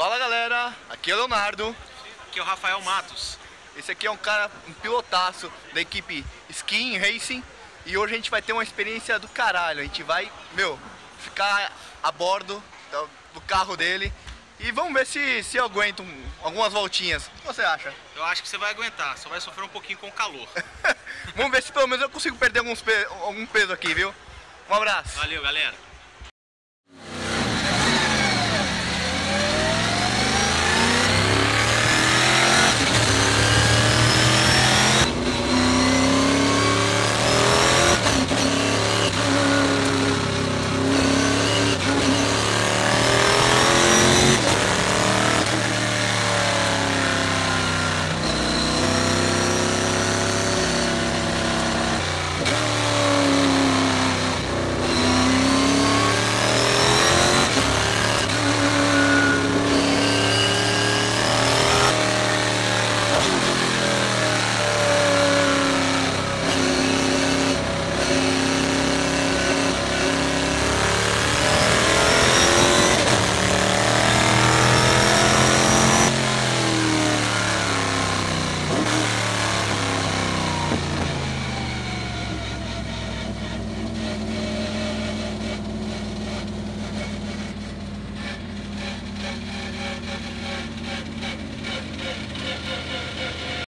Fala galera, aqui é o Leonardo. Aqui é o Rafael Matos. Esse aqui é um cara, um pilotaço da equipe Skin Racing. E hoje a gente vai ter uma experiência do caralho. A gente vai, ficar a bordo do carro dele. E vamos ver se eu aguento algumas voltinhas. O que você acha? Eu acho que você vai aguentar, só vai sofrer um pouquinho com o calor. Vamos ver se pelo menos eu consigo perder algum peso aqui, viu? Um abraço. Valeu, galera.